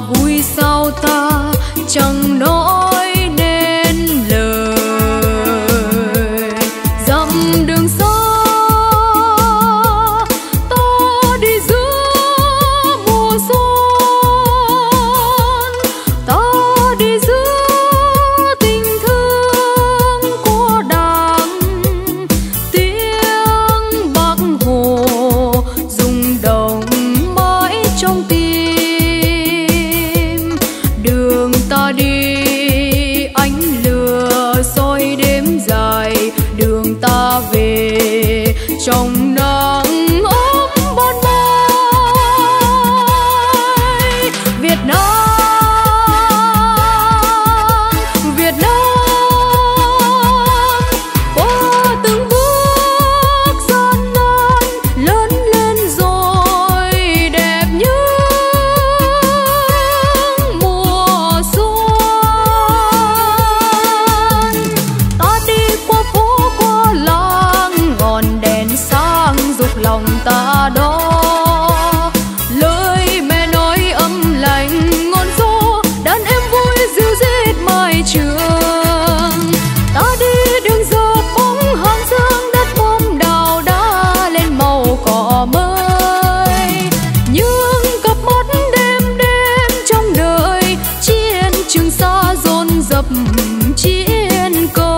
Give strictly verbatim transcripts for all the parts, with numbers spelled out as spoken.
vui sao ta chẳng nói nên lời. Dặm đường xa ta đi giữa mùa xuân, ta đi giữa tình thương của đàn tiếng Bác Hồ rung động mãi trong tim. Trong nắng ấm ban mai Việt Nam, Việt Nam qua từng bước gian nan lớn lên rồi đẹp như mùa xuân. Ta đi qua phố qua làng ngọn đèn lòng ta đó, lời mẹ nói âm lành ngọn gió đàn em vui dịu rít mai trường. Ta đi đường dọc bóng hàng dương đất bom đào đã lên màu cỏ mới, những cặp mắt đêm đêm trong đời chiến trường xa dồn dập chiến cơ.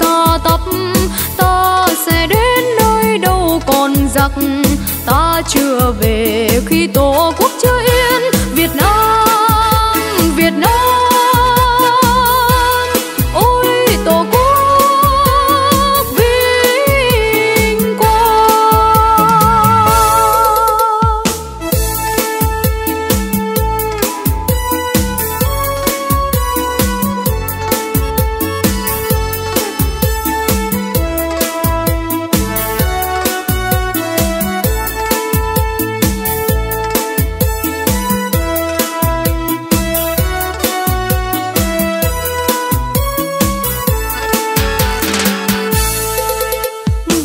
Xa tấp ta sẽ đến nơi đâu còn giặc, ta chưa về khi tổ quốc chưa yên. Việt Nam, Việt Nam, ôi tổ quốc vinh quang.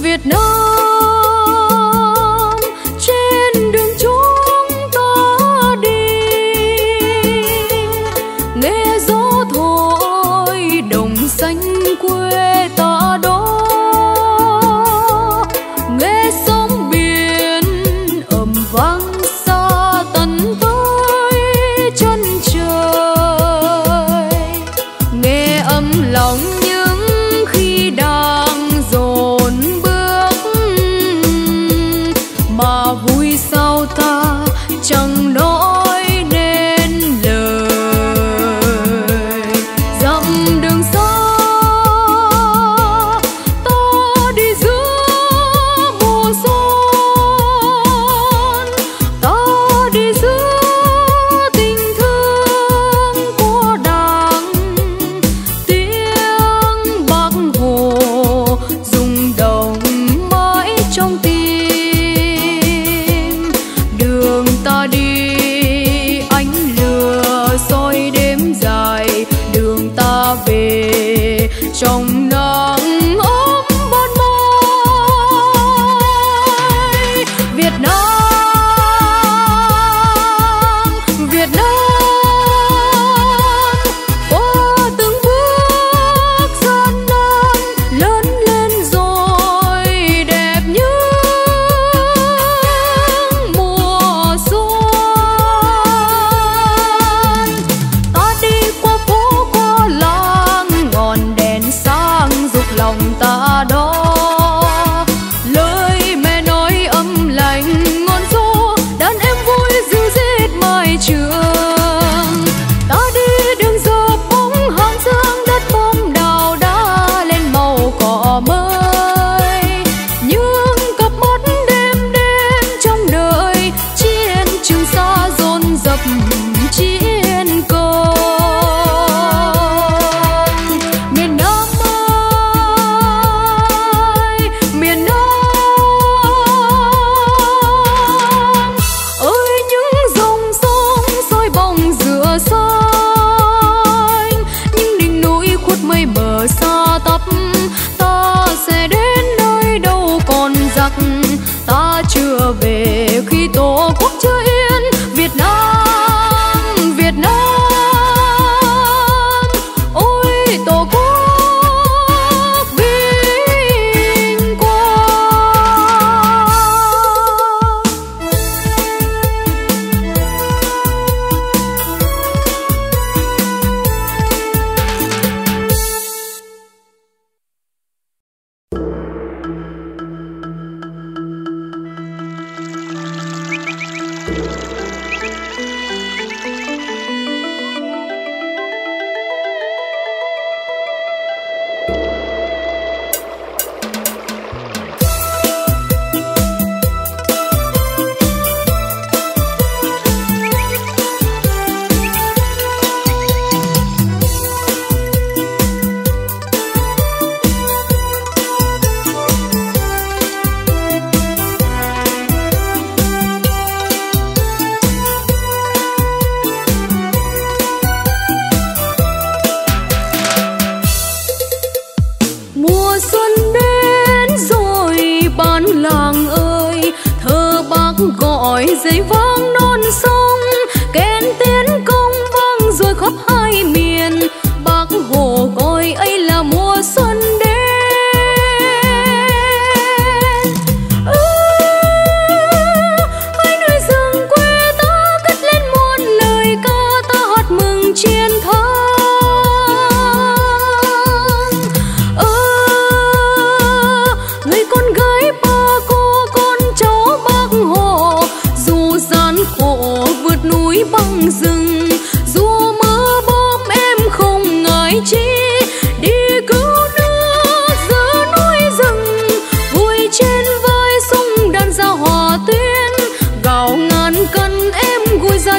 Việt Nam, trên đường chúng ta đi, nghe gió thổi đồng xanh quê ta đó, nghe sóng biển ầm vang xa tận tới chân trời, nghe ấm lòng những khi đang dồn mà vui sao ta chẳng nói nên lời. Dặm đường xa ta đi giữa mùa xuân, ta đi giữa tình thương của đàn tiếng Bác Hồ rung động mãi trong tim. Ta đi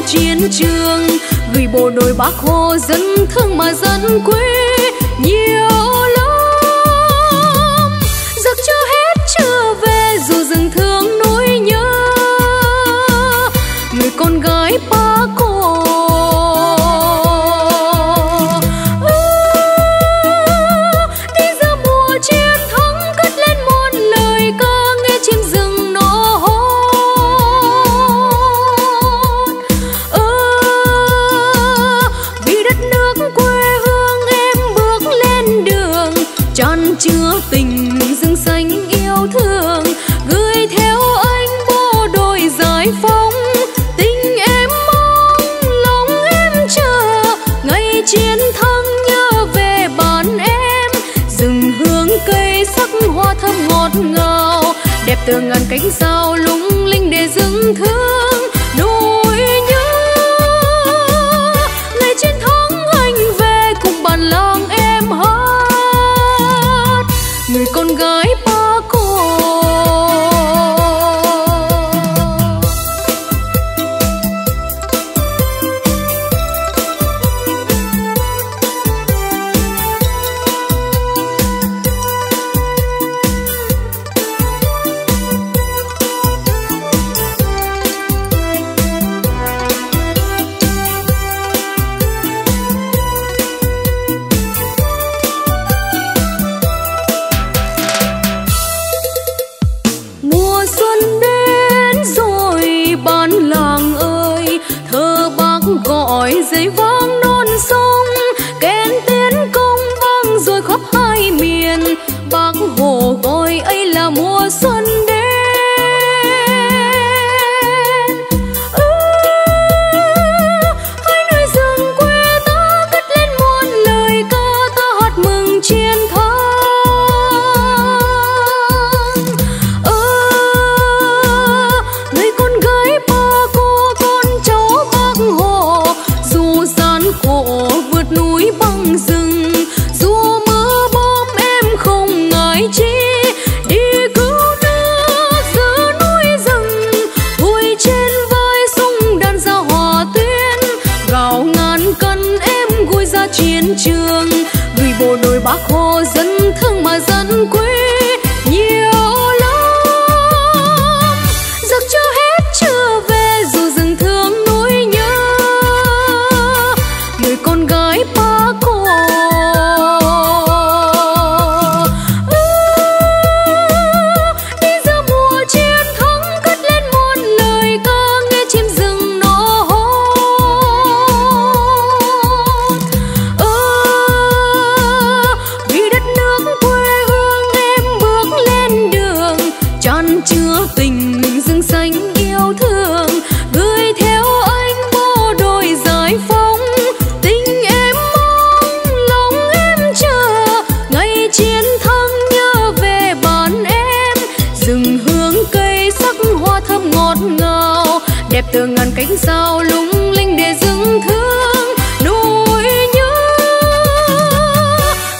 Chiến trường gửi bộ đội Bác Hồ dân thương mà dân quê nhiều lắm, giặc chưa hết chưa về dù rừng thương nỗi nhớ người con gái ba cô. À, đi ra mùa chiến thắng cất lên muôn lời ca nghe chim rừng nó chứa tình rừng xanh yêu thương, gửi theo anh bộ đội giải phóng. Tình em mong lòng em chờ ngày chiến thắng nhớ về bản em. Rừng hương cây sắc hoa thơm ngọt ngào, đẹp từ ngàn cánh sao lung linh để rừng thương nỗi nhớ. Ngày chiến thắng anh về cùng bản làng em hát người con gái ba cô. Giấy vang non sông kèn tiến công vang rồi khắp hai miền, Bác Hồ gọi ấy là mùa xuân đến. À, hai nơi rừng quê ta cất lên muôn lời ca ta hát mừng chiến thắng. À, người con gái ba cô con cháu Bác Hồ dù đẹp từ ngàn cánh sao lung linh để dưng thương nỗi nhớ.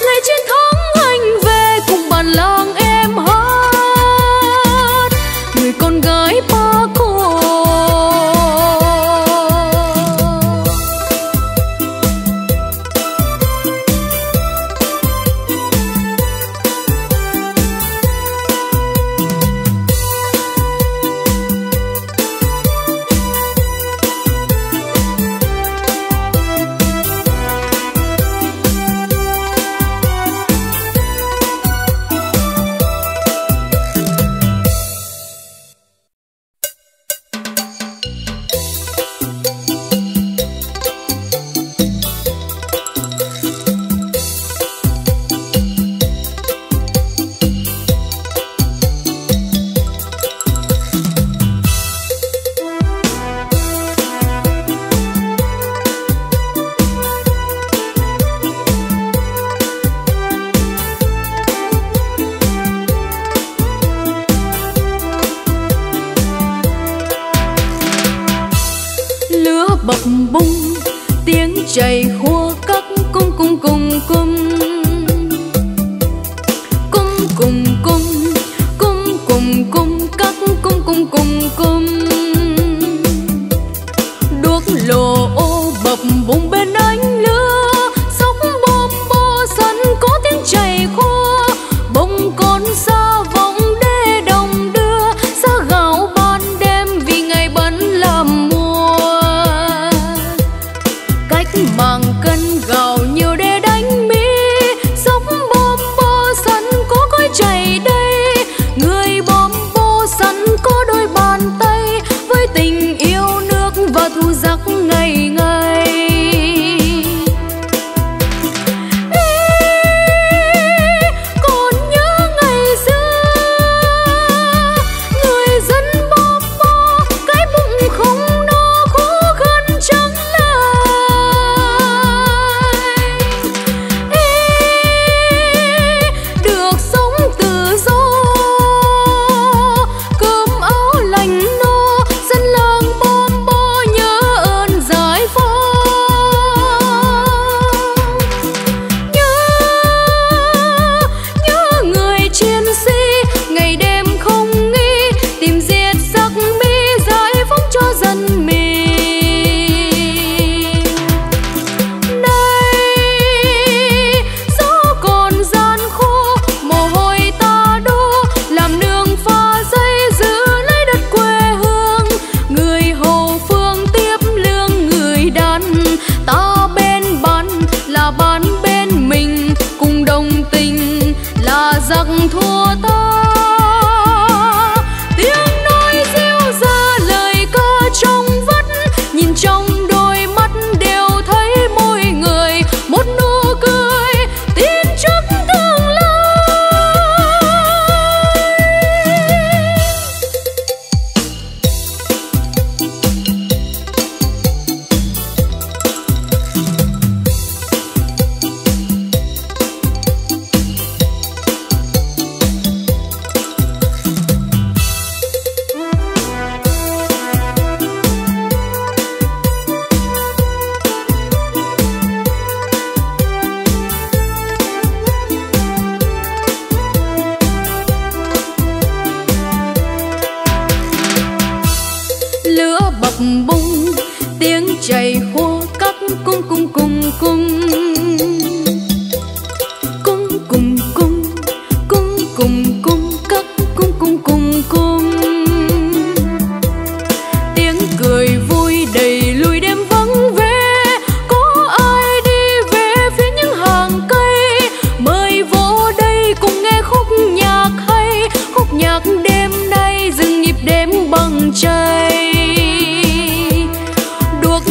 Ngày chiến thắng anh về cùng bản làng em hát người con gái ba cô. Chảy khua các cung cung cung cung cung cung cung cung cung cung các cung cung cung cung đuốc lồ ô bập bùng bên ánh lửa sóng bom bo sân có tiếng chảy khua bông con xa vọng đê đồng đưa xa gạo ban đêm vì ngày bận làm mùa cách mạng cân gạo nhiều để đánh Mỹ sóng bom bo sắn có cõi chảy đây người bom bo sắn có đôi bàn tay với tình yêu nước và thu giặc ngày ngày. Hãy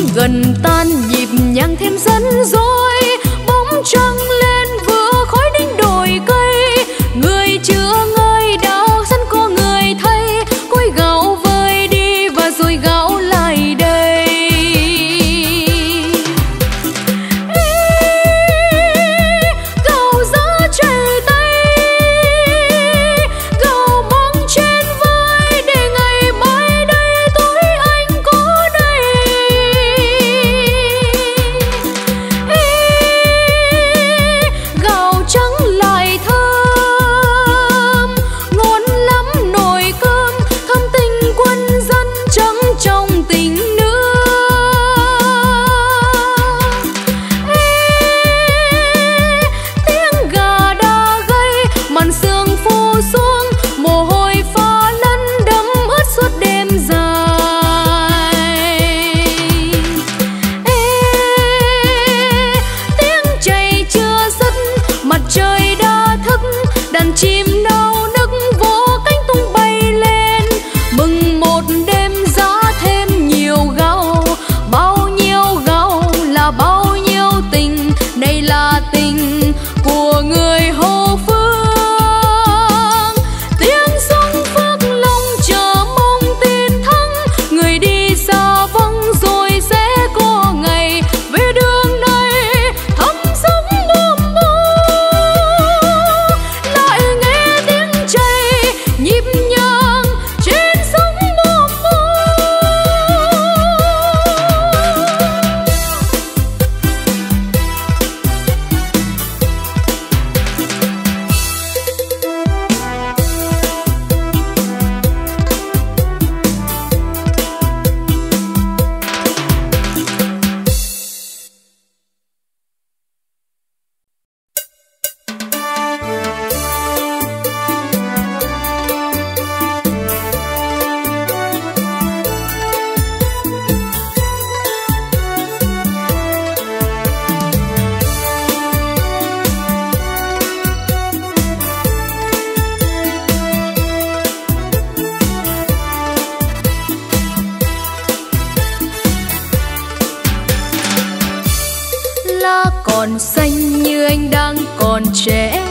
còn xanh như anh đang còn trẻ,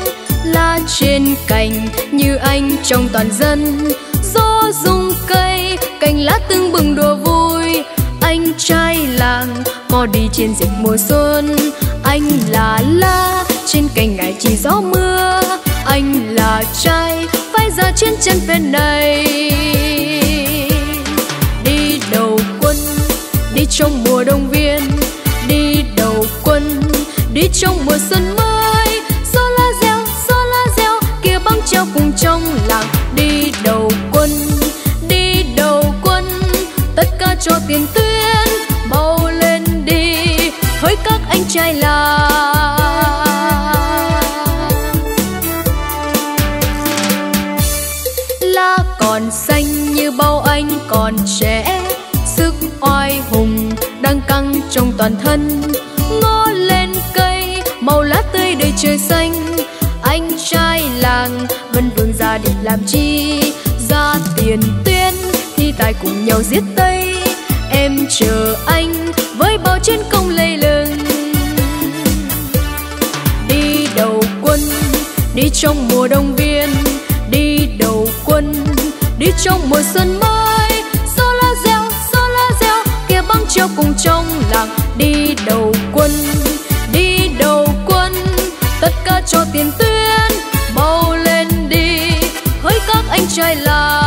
lá trên cành như anh trong toàn dân. Gió rung cây, cành lá tưng bừng đùa vui. Anh trai làng mò đi trên dịp mùa xuân. Anh là lá trên cành ngải chỉ gió mưa. Anh là trai phai ra trên chân ven này. Đi đầu quân, đi trong mùa đông viên. Đi đầu quân, đi trong mùa xuân mới. Gió lá reo, gió lá reo, kia băng treo cùng trong làng. Đi đầu quân, đi đầu quân, tất cả cho tiền tuyến. Mau lên đi với các anh trai làng. Còn xanh như bao anh còn trẻ, sức oai hùng đang căng trong toàn thân. Ngó lên cây, màu lá tươi đầy trời xanh. Anh trai làng vẫn vươn ra để làm chi? Ra tiền tuyến, thi tài cùng nhau giết Tây. Em chờ anh với bao chiến công lây lừng. Đi đầu quân, đi trong mùa đông viên. Đi đầu quân, đi trong mùa xuân mới. Gió lá reo, gió lá reo, kia băng treo cùng trong làng. Đi đầu quân, đi đầu quân, tất cả cho tiền tuyến. Mau lên đi hỡi các anh trai làng.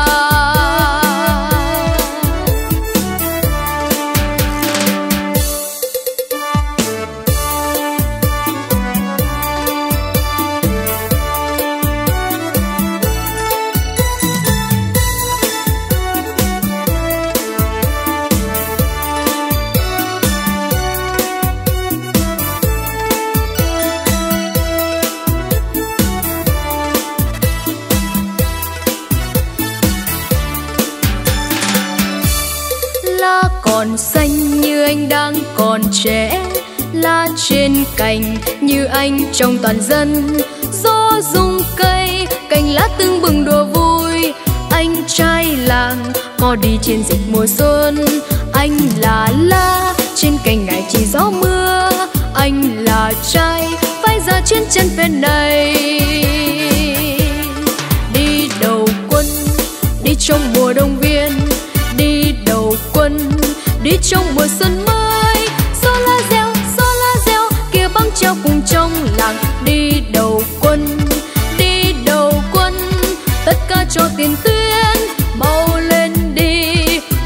Còn xanh như anh đang còn trẻ, lá trên cành như anh trong toàn dân. Gió rung cây, cành lá tưng bừng đùa vui. Anh trai làng mò đi trên dịp mùa xuân. Anh là lá trên cành ngải chỉ gió mưa. Anh là trai phai ra trên chân ven này. Đi đầu quân, đi trong mùa đông viên. Đi đầu quân, đi trong mùa xuân mới. Gió lá reo, gió lá reo, kia băng treo cùng trong làng. Đi đầu quân, đi đầu quân, tất cả cho tiền tuyến. Mau lên đi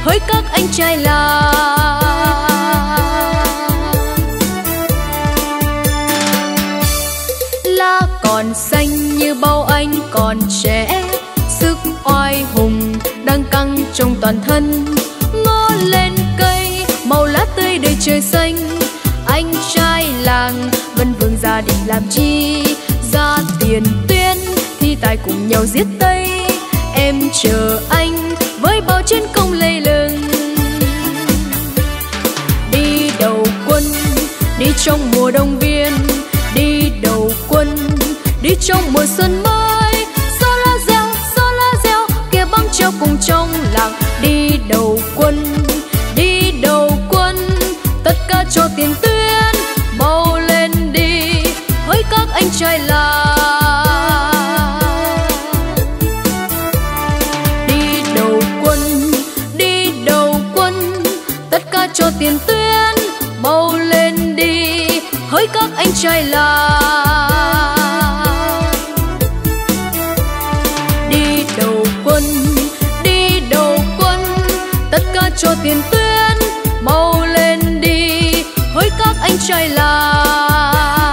hỡi các anh trai làng. Lá còn xanh như bao anh còn trẻ, sức oai hùng đang căng trong toàn thân. Ngó lên cây, màu lá tươi đầy trời xanh. Anh trai làng vẫn vươn ra để làm chi? Ra tiền tuyến, thi tài cùng nhau giết Tây. Em chờ anh với bao chiến công lây lừng. Đi đầu quân, đi trong mùa đông viên. Đi đầu quân, đi trong mùa xuân mới. Gió lá reo, gió lá reo, kia băng treo cùng trong làng. Đi đầu quân, đi đầu quân, tất cả cho tiền tuyến. Mau lên đi hỡi các anh trai làng. Đi đầu quân, đi đầu quân, tất cả cho tiền tuyến. Mau lên đi hỡi các anh trai làng. Đi đầu quân, đi đầu quân, tất cả cho tiền tuyến. Mau lên đi hỡi các anh trai làng.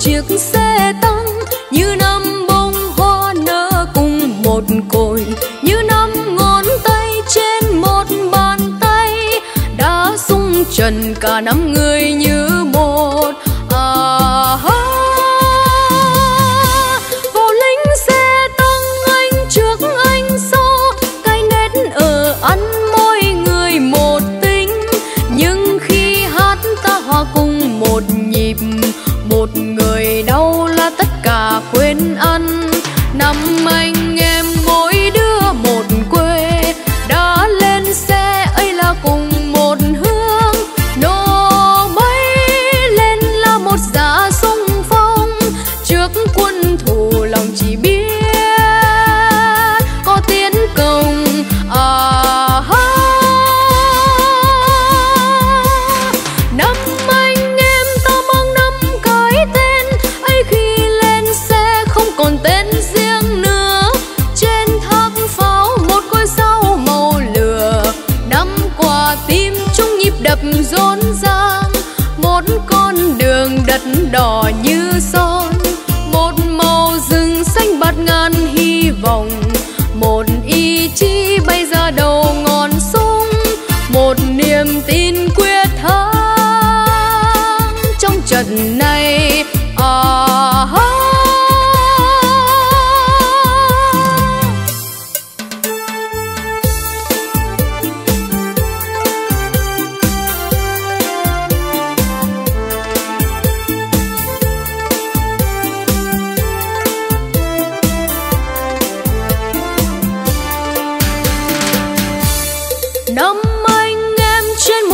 Chiếc xe tăng như năm bông hoa nở cùng một cội, như năm ngón tay trên một bàn tay. Đã sung trần cả năm người như một.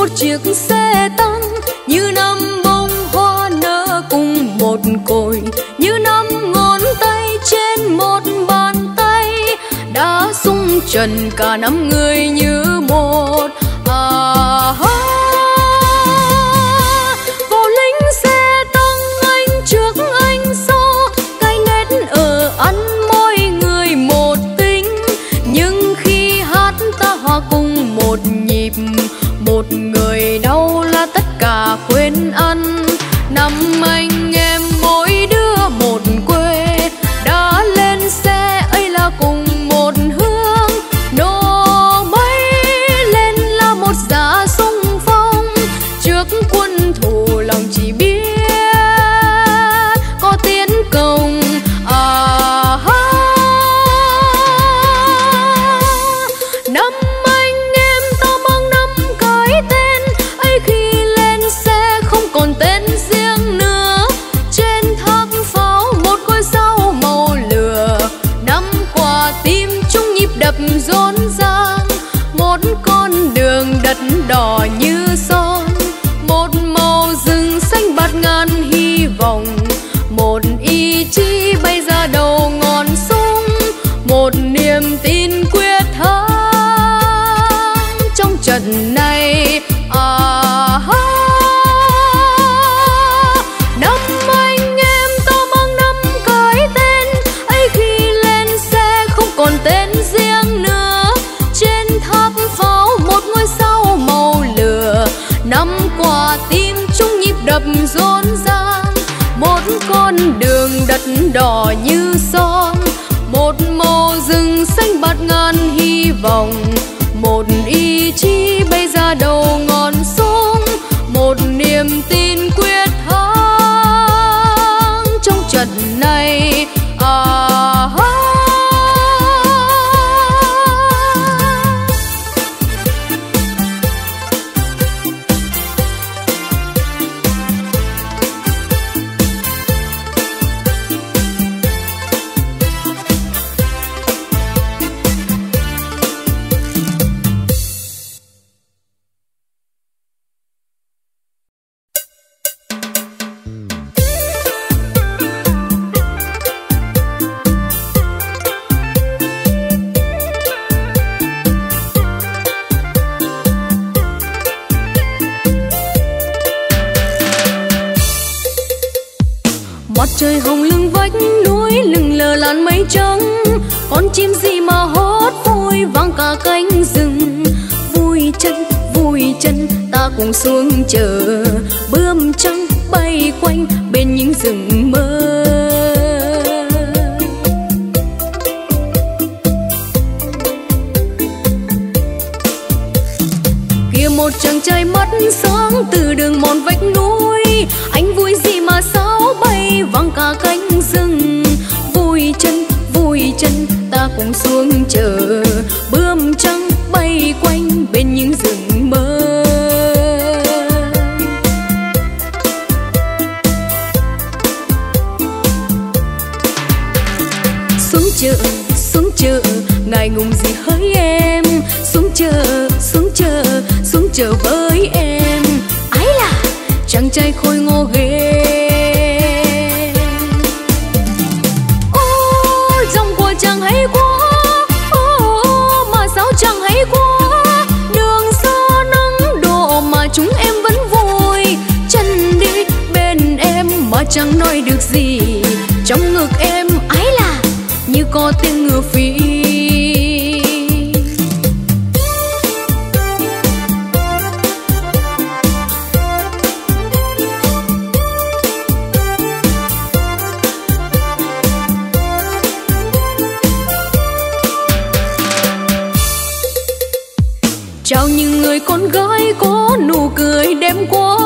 một chiếc xe tăng, như năm bông hoa nở cùng một cội, như năm ngón tay trên một bàn tay, đã rung trần cả năm người như một. À ha, bộ lính xe tăng anh trước anh sau, cái nét ở ăn mỗi người một tính, nhưng khi hát ta hòa cùng một nhịp, một người đau là tất cả quên ăn. Năm anh em mỗi đứa một quê, đã lên xe ấy là cùng một hướng, nổ máy lên là một giá sung phong, trước quân thù lòng chỉ biết có tiến công. À ha, năm anh em ta mang năm cái tên ấy, khi lên xe không còn tên riêng nữa, trên tháp pháo một ngôi sao màu lửa, năm quả tim chung nhịp đập rộn ràng, một con đường đất đỏ như son, một màu rừng xanh bạt ngàn hy vọng, một ý chí bay ra đầu ngọn súng, một niềm tin quyết thắng trong trận này. À ha, năm anh em ta mang năm cái tên ấy, khi lên xe không còn tên riêng nữa, trên tháp pháo một ngôi sao màu lửa, năm quả tim chung nhịp đập rộn ràng, một con đường đất đỏ như son, một màu rừng xanh bạt ngàn hy vọng, một ý chí bay ra đầu ngọn súng, một niềm tin quyết thắng trong trận này. À ha, trời hồng lưng vách núi lừng lờ làn mây trắng, con chim gì mà hót vui vang cả cánh rừng. Vui chân vui chân ta cùng xuống chờ, bướm trắng bay quanh bên những rừng mơ. Kia một chàng trai mắt sáng từ đường mòn vách núi, anh vui gì mà sáo bay vang cả cánh rừng. Vui chân vui chân ta cùng xuống chờ, bướm trắng bay quanh bên những rừng mơ. Xuống chợ xuống chợ ngài ngùng gì hỡi em, xuống chợ xuống chợ xuống chợ với em. Ái là chàng trai khôi ngô ghê, ô dòng của chàng hay quá, ô mà sao chàng hay quá, đường xa nắng độ mà chúng em vẫn vui. Chân đi bên em mà chẳng nói được gì, trong ngực em ái là như có tiếng ngựa phi. Chào những người con gái có nụ cười đẹp quá,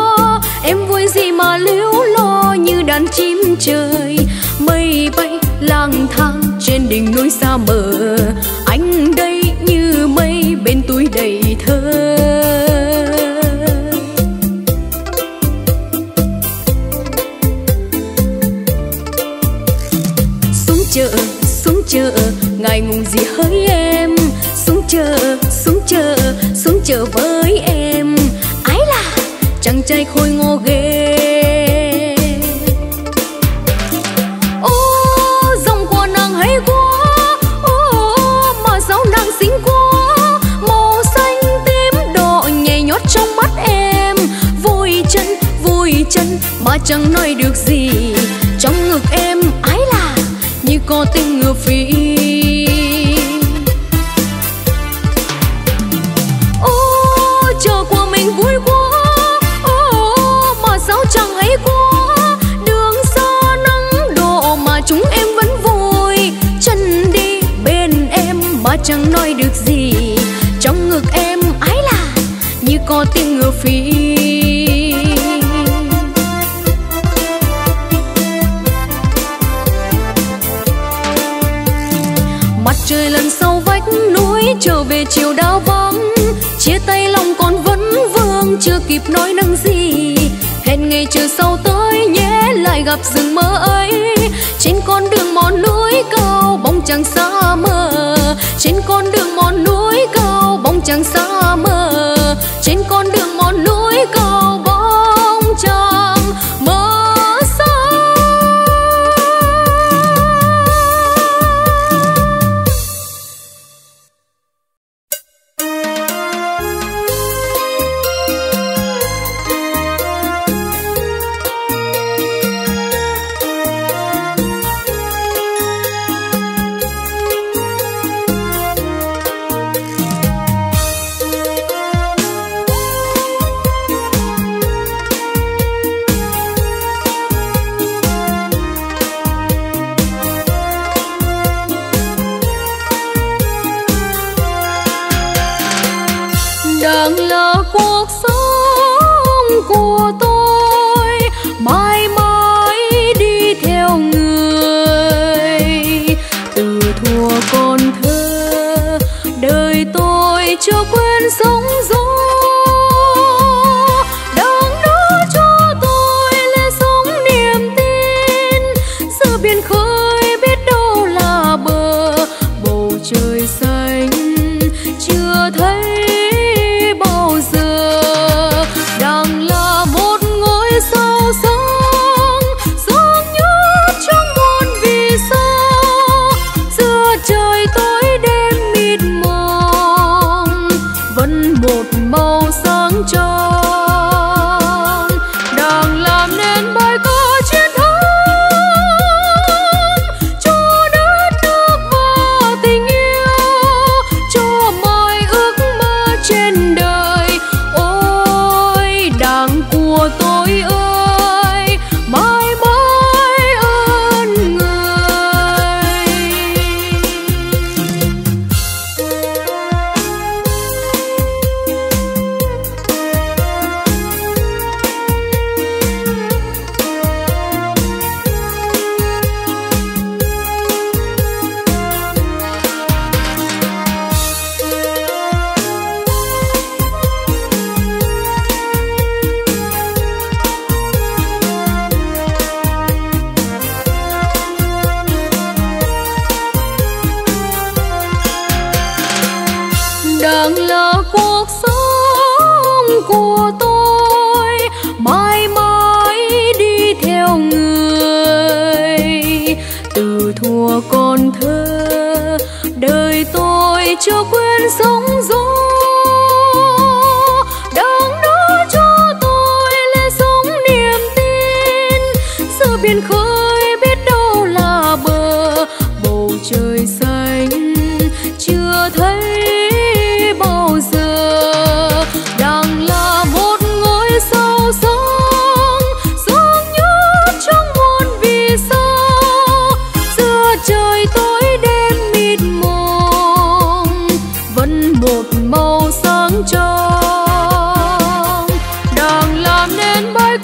em vui gì mà liễu lo như đàn chim trời. Mây bay lang thang trên đỉnh núi xa mờ, anh đây như mây bên túi đầy thơ. Xuống chợ xuống chợ ngài ngùng gì hỡi em, xuống chợ xuống chợ xuống chợ với em. chàng trai khôi ngô ghê. Ô dòng của nàng hay quá, ô mà sao nàng xinh quá, màu xanh tím đỏ nhảy nhót trong mắt em. Vui chân vui chân mà chẳng nói được gì, trong ngực em ái là như có tình ngựa phi. Chẳng nói được gì, trong ngực em ái là như có tiếng ngựa phi. Mặt trời lần sau vách núi, trở về chiều đã vắng. Chia tay lòng còn vấn vương, chưa kịp nói năng gì. Hẹn ngày chiều sau tới nhé, lại gặp rừng mơ ấy. Trên con đường mòn núi cao, bóng chàng xa mơ. Trên con đường mòn núi cao, bóng chàng xa mơ. Trên con đường mòn núi cao, bóng chàng mơ xa. Đang làm nên bài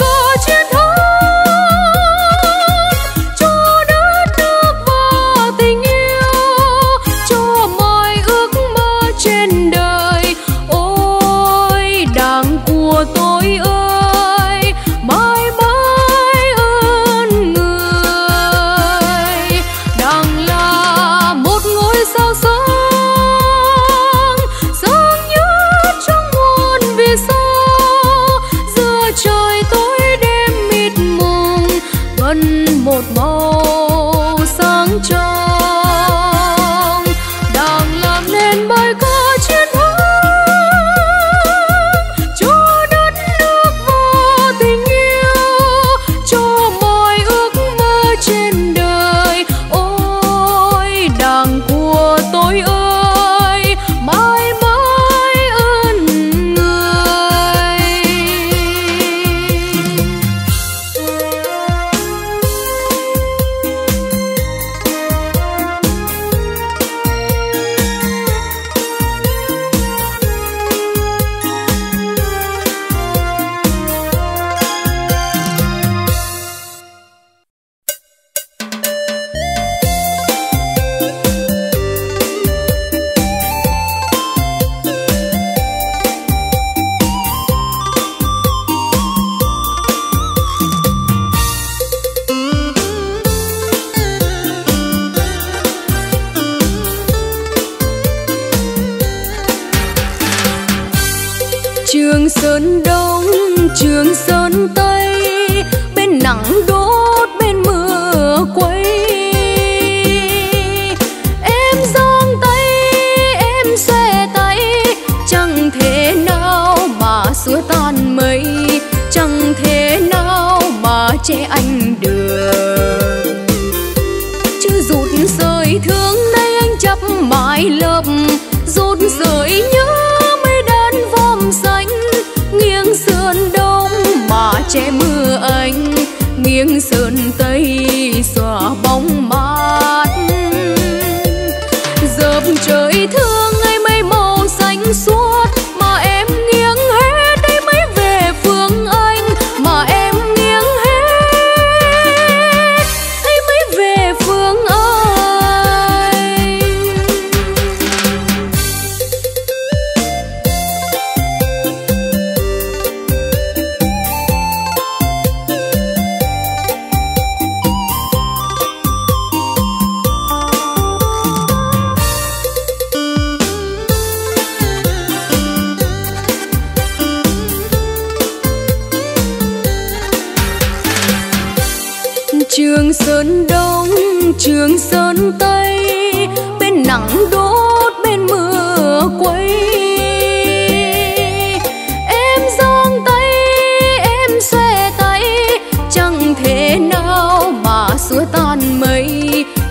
ca chiến thắng Trường Sơn Đông, Trường Sơn Tây, bên nắng đốt, bên mưa quấy. Em giang tay, em xòe tay, chẳng thể nào mà xua tan mây, chẳng thể nào mà che anh được. Chứ rụt rời thương đây anh chắp mái lấp, rụt rời nhớ che mưa anh, nghiêng sơn tây xòa bóng mát. Dợp trời thương ngày mây màu xanh suốt, mà em nghiêng hết đây mới về phương anh, mà em nghiêng hết đây mới về phương anh. Trường Sơn Đông, Trường Sơn Tây, bên nắng đốt, bên mưa quấy. Em giang tay, em xòe tay, chẳng thể nào mà xua tan mây,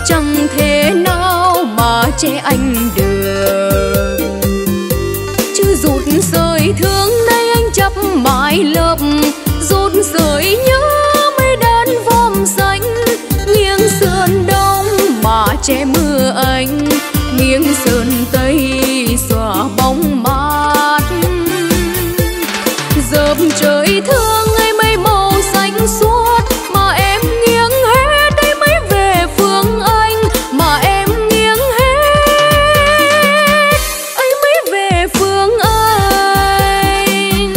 chẳng thể nào mà che anh được. Chứ rụt rời thương đây anh chắp mái lấp, rụt rời nhớ che mưa anh, nghiêng sơn tây xòa bóng mát. Dợp trời thương ngày mây màu xanh suốt, mà em nghiêng hết đây mới về phương anh, mà em nghiêng hết ấy mới về phương anh.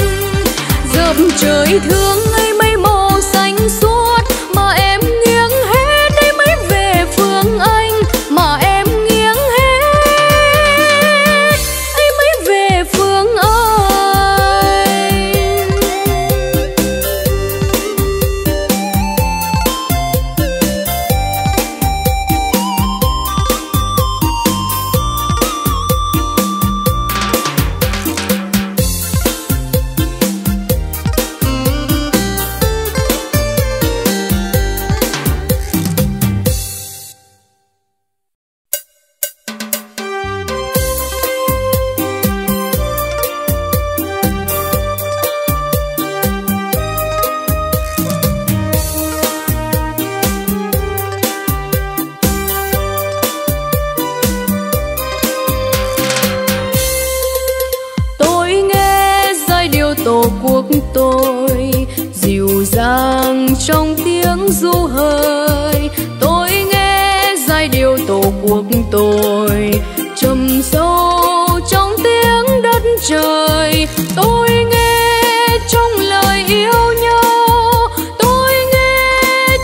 Dợp trời thương ngày mây màu xanh suốt, mà em nghiêng hết đây mới về phương anh, mà em nghiêng hết ấy mới về phương anh. Tổ quốc tôi dịu dàng trong tiếng ru hơi, tôi nghe giai điệu tổ quốc tôi trầm sâu trong tiếng đất trời, tôi nghe trong lời yêu nhau, tôi nghe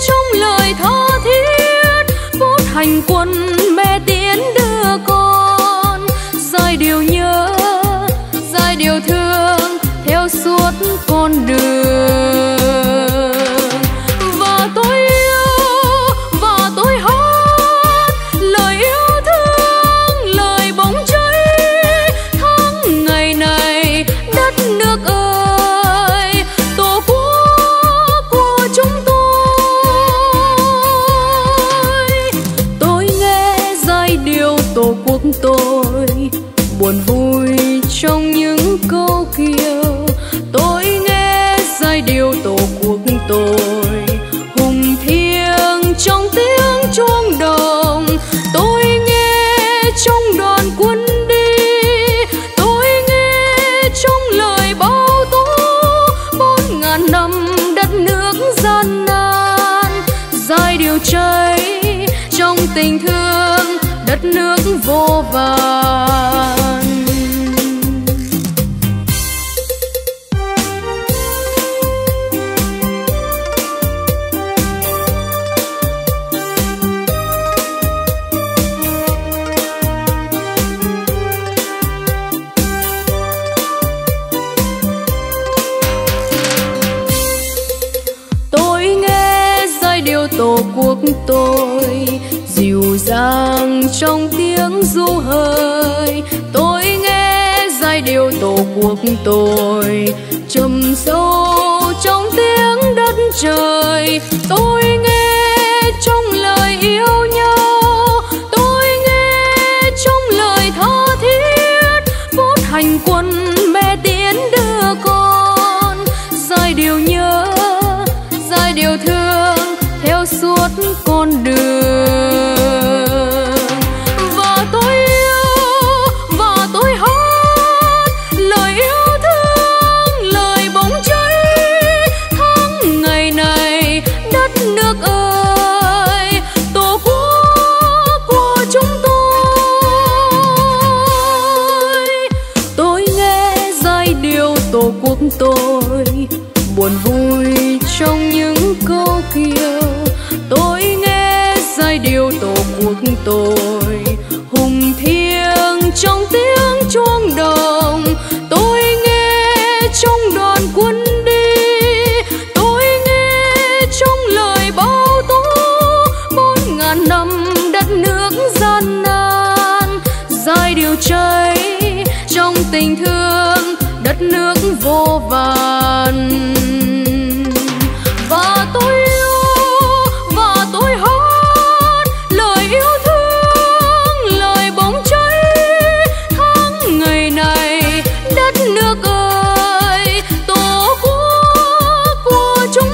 trong lời tha thiết vút hành quân mẹ tiến đưa con. Giai điệu nhớ, giai điệu thương theo suốt con đường, và tôi yêu và tôi hát lời yêu thương, lời bóng cháy tháng ngày này đất nước ơi, tổ quốc của chúng tôi. Tôi nghe giai điệu tổ quốc tôi buồn vui trong những câu kiều, tôi nghe giai điệu tổ quốc tôi hùng thiêng trong tiếng chuông đồng, tôi nghe trong đoàn quân đi, tôi nghe trong lời báo tố bốn ngàn năm đất nước gian nan. Giai điệu cháy trong tình thương đất nước vô vàn. Tổ quốc tôi dịu dàng trong tiếng ru hơi, tôi nghe giai điệu Tổ quốc tôi trầm sâu trong tiếng đất trời, tôi nghe trong lời yêu nhau, tôi nghe trong lời tha thiết vút hành quân mẹ tiến đưa con, giai điệu nhớ giai điệu thương theo suốt con đường. Và tôi yêu và tôi hát lời yêu thương, lời bóng cháy tháng ngày này đất nước ơi, Tổ quốc của chúng tôi. Tôi nghe giai điệu Tổ quốc tôi buồn vui trong những câu kia, tôi nghe giai điệu Tổ quốc tôi hùng thiêng trong tiếng chuông đồng, tôi nghe trong đoàn quân đi, tôi nghe trong lời báo tố bốn ngàn năm đất nước gian nan, giai điệu cháy trong tình thương đất nước vô vàn. Và tôi yêu và tôi hát lời yêu thương, lời bóng cháy tháng ngày này đất nước ơi, Tổ quốc của chúng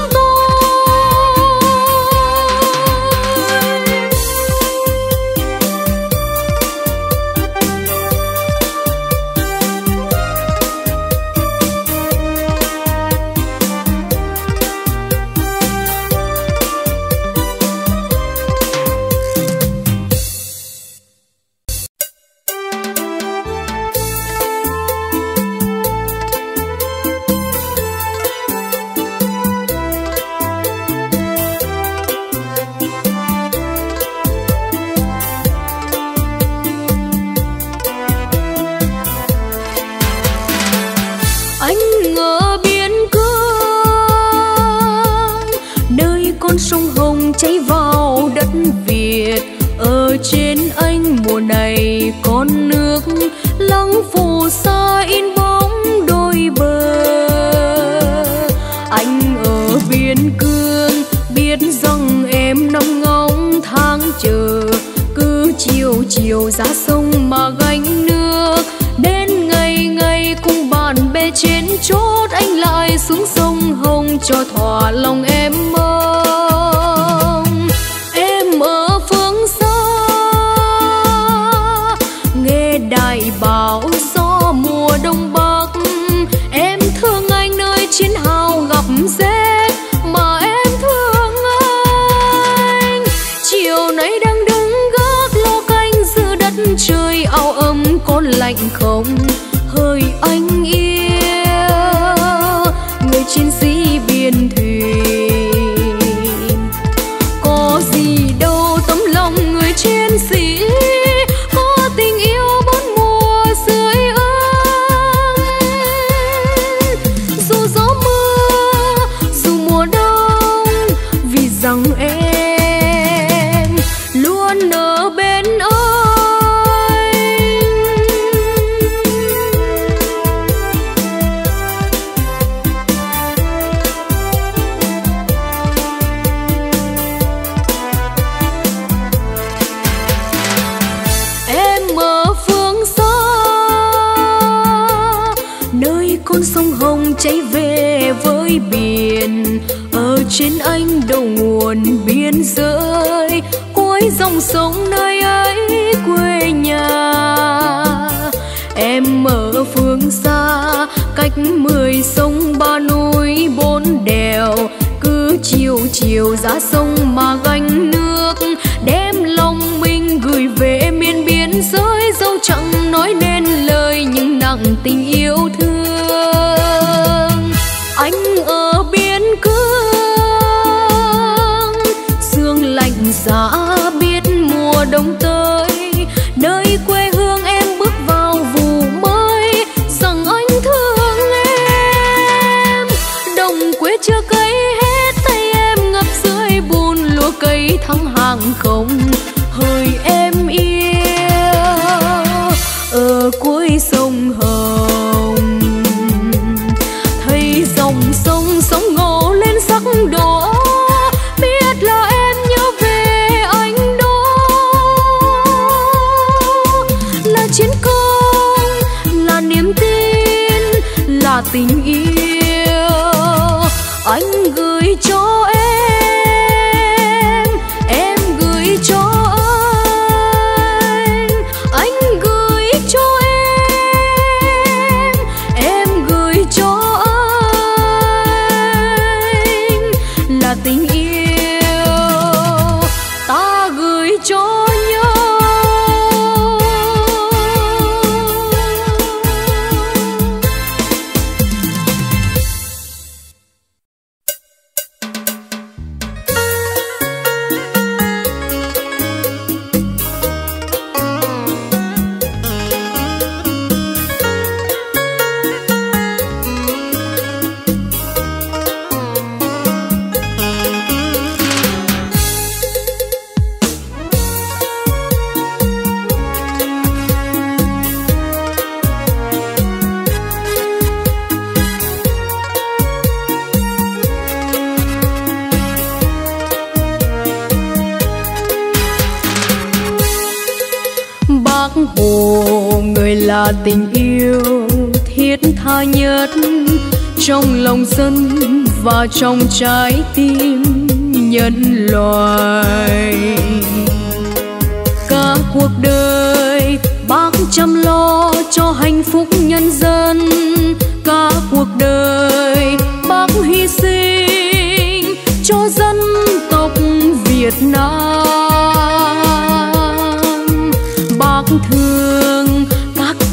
không hơi em yêu. Ở cuối sông Hồng thấy dòng sông sóng ngổ lên sắc đỏ, biết là em nhớ về anh đó. Là chiến công, là niềm tin, là tình yêu anh gửi cho em. Tình yêu thiết tha nhất trong lòng dân và trong trái tim nhân loại. Cả cuộc đời bác chăm lo cho hạnh phúc nhân dân, cả cuộc đời bác hy sinh cho dân tộc Việt Nam. Bác thương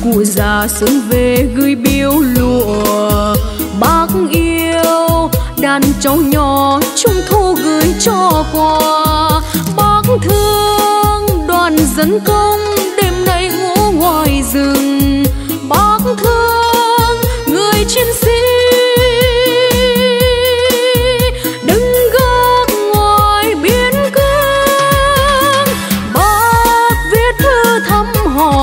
cụ già sớm về gửi biếu lụa, bác yêu đàn cháu nhỏ trung thu gửi cho quà. Bác thương đoàn dân công đêm nay ngủ ngoài rừng, bác thương người chiến sĩ đứng gác ngoài biên cương. Bác viết thư thăm hỏi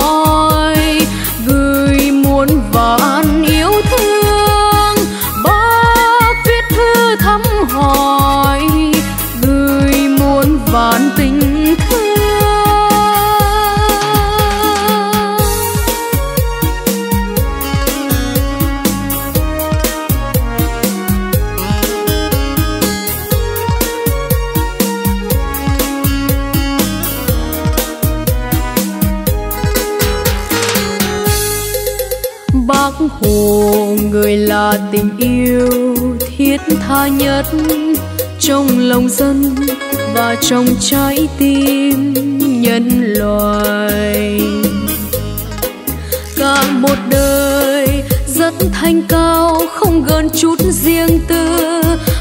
bạn yêu thương, bác viết thư thăm hỏi gửi muôn vàn tình thương. Bác Hồ người là tình yêu thiết tha nhất trong lòng dân và trong trái tim nhân loại. Cả một đời rất thanh cao, không gần chút riêng tư,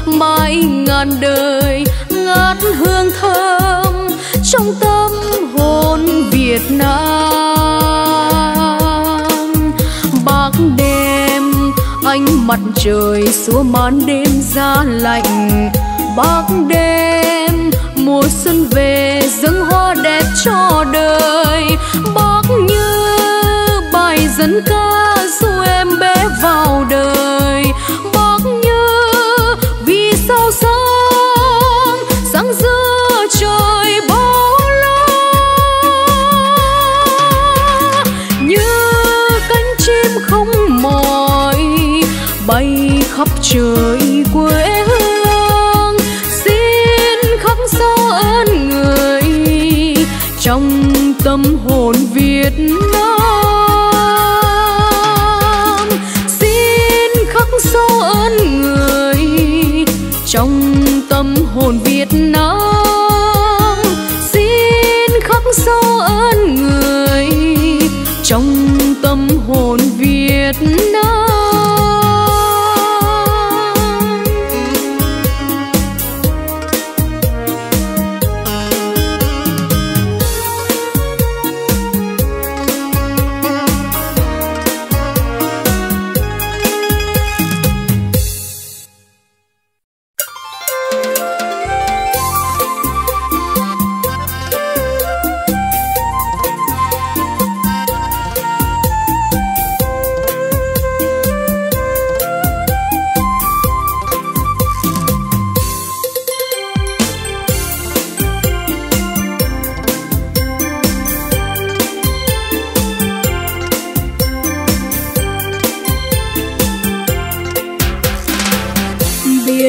mãi ngàn đời ngát hương thơm trong tâm hồn Việt Nam. Bác đêm ánh mặt trời xua màn đêm giá lạnh, bác đêm mùa xuân về dâng hoa đẹp cho đời. Bác như bài dân ca ru em bé vào đời, bác như vì sao sáng sáng giữa trời bao la, như chim không mỏi bay khắp trời quê hương. Xin khắc sâu ơn người trong tâm hồn Việt Nam, xin khắc sâu ơn người trong tâm hồn Việt Nam, xin khắc sâu ơn người trong tâm hồn Việt Nam.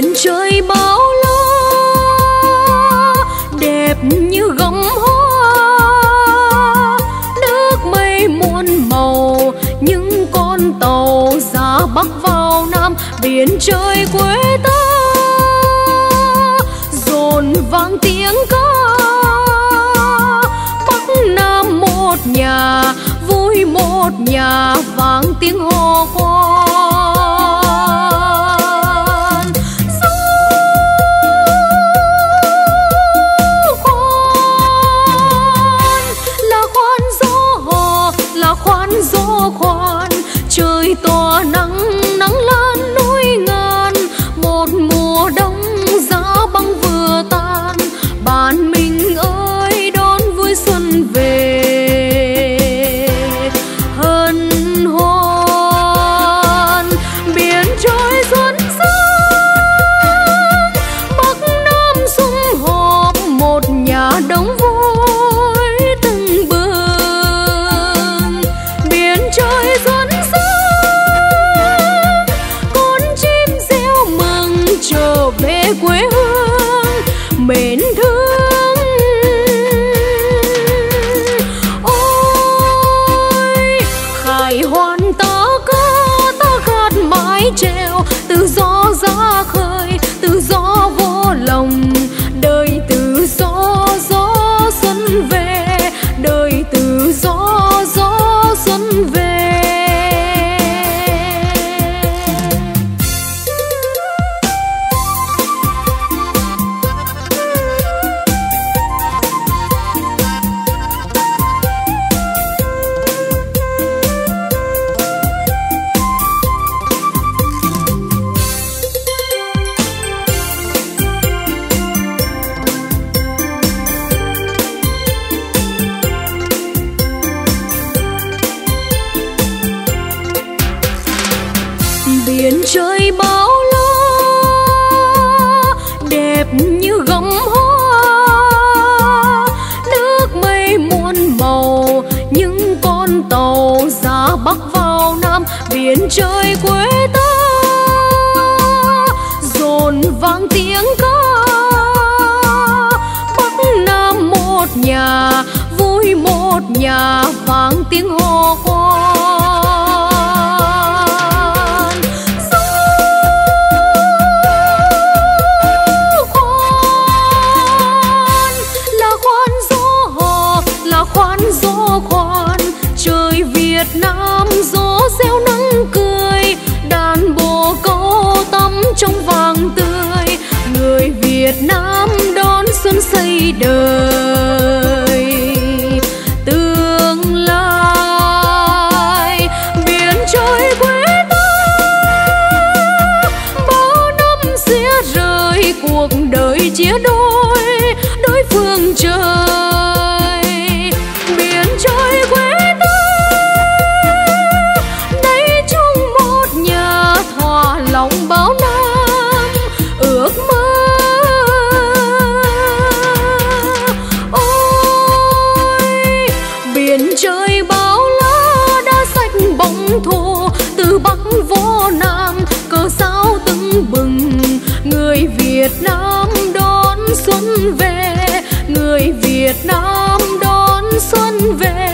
biển trời bao la đẹp như gấm hoa, nước mây muôn màu những con tàu ra bắc vào nam. Biển trời quê ta dồn vang tiếng ca, bắc nam một nhà vui một nhà, vang tiếng hò khoan. Tỏa nắng nắng lên núi ngàn, một mùa đông giá băng vừa tan, bạn mình ơi đón vui xuân về hân hoan. Biển trời xuân sang bắc nam sum họp, một nhà đông vui từng bừng. Biển trời xuân quê hương mến thương, ôi khải hoàn ta ca ta khát mãi treo. Tự do ra khơi, tự do vô lòng đời, tự do gió xuân về đời, tự do gió xuân về. Biển trời bao la đẹp như gấm hoa, nước mây muôn màu những con tàu ra bắc vào nam. Biển trời quê ta dồn vang tiếng ca, bắc nam một nhà vui một nhà, vang tiếng hò khoan. Việt Nam gió reo nắng cười, đàn bồ câu tắm trong vàng tươi, người Việt Nam đón xuân xây đời tương lai. Biển trời quê ta bao năm sẽ rời, cuộc đời chia đôi đối phương trời. Biển trời quê lòng báo nam ước mơ, ôi biển trời bao la đã sạch bóng thô. Từ bắc vô nam cờ sao tưng bừng, người Việt Nam đón xuân về, người Việt Nam đón xuân về.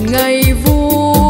Ngày vui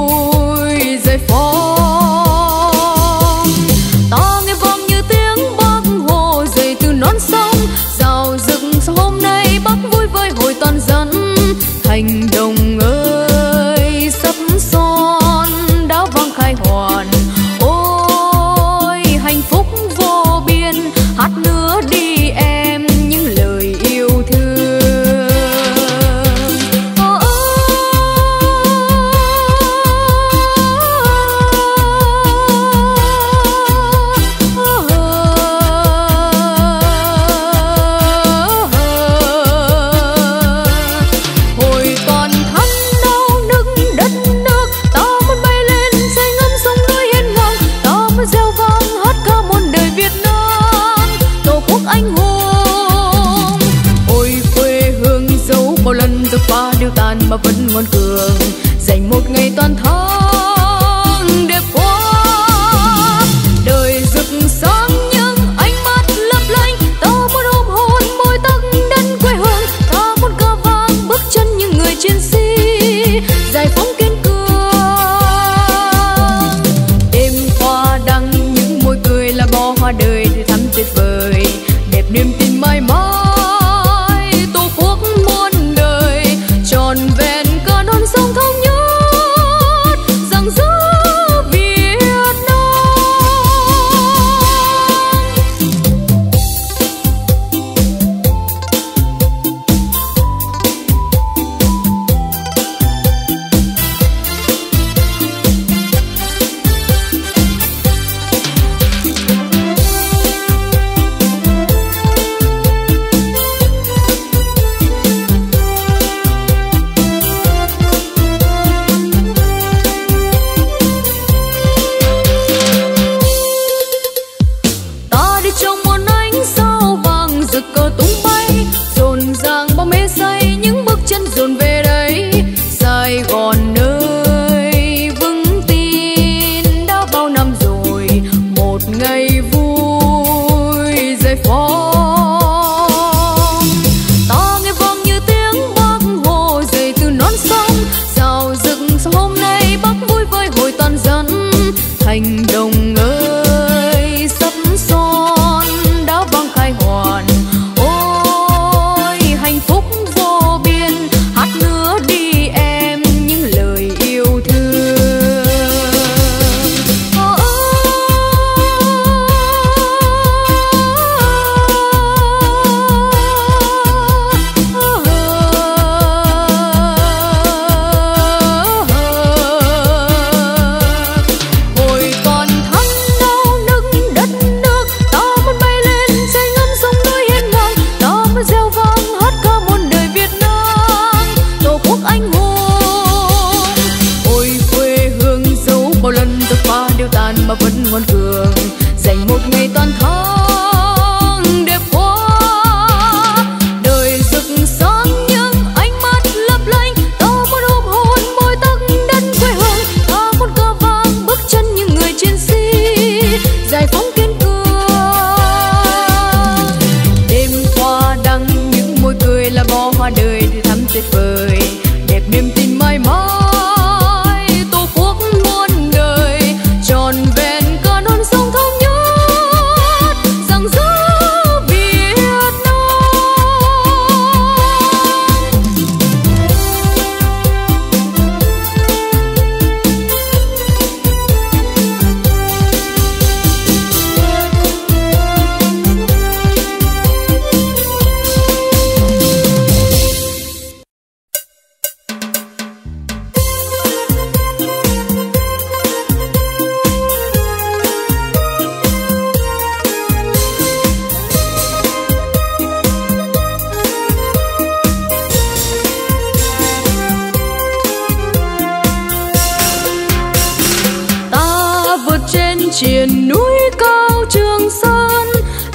trên triền núi cao Trường Sơn,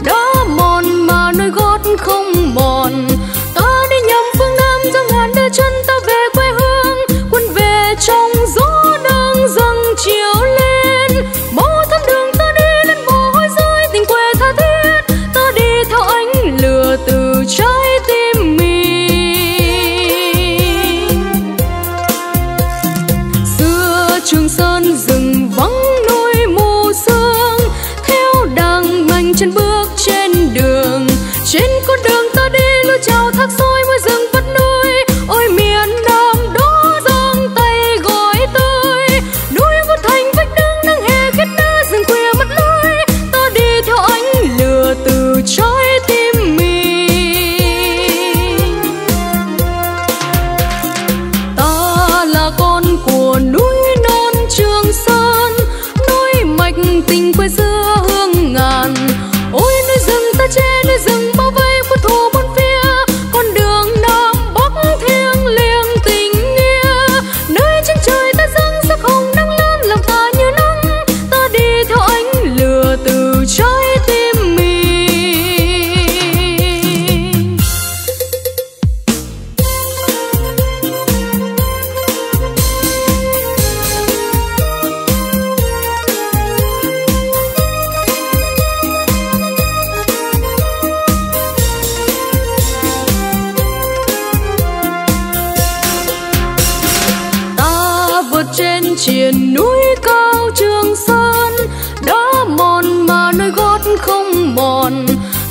đã mòn mà nơi gót không mòn. Ta đi nhầm phương Nam, dâng hàn đưa chân ta về quê hương. Quân về trong gió đang dâng chiều lên, mỗi thăm đường ta đi lên mồ hôi rơi tình quê tha thiết. Ta đi theo ánh lửa từ trái tim mình. Xưa Trường Sơn rừng vắng núi mù sương, theo đàng manh chân bước trên đường. Trên con đường ta đi lối chào thác sôi với rừng vắt núi. Ôi miền Nam đó giang tay gọi tôi, núi vút thành vách đứng nắng hè khét nơ rừng quê mất lối. Ta đi theo ánh lửa từ trái tim mình. Ta là con của núi non Trường Sơn, núi mạch tình quê xưa hương ngàn. Ôi núi rừng ta che núi rừng bao vây quân thù bốn phía, con đường Nam Bắc thiêng liêng tình nghĩa. Nơi trên trời ta dâng sắc hồng nắng lớn lòng ta như nắng. Ta đi theo ánh lửa từ trái tim mình. Ta vượt trên triền núi cao Trường Sơn, đã mòn mà nơi gót không mòn.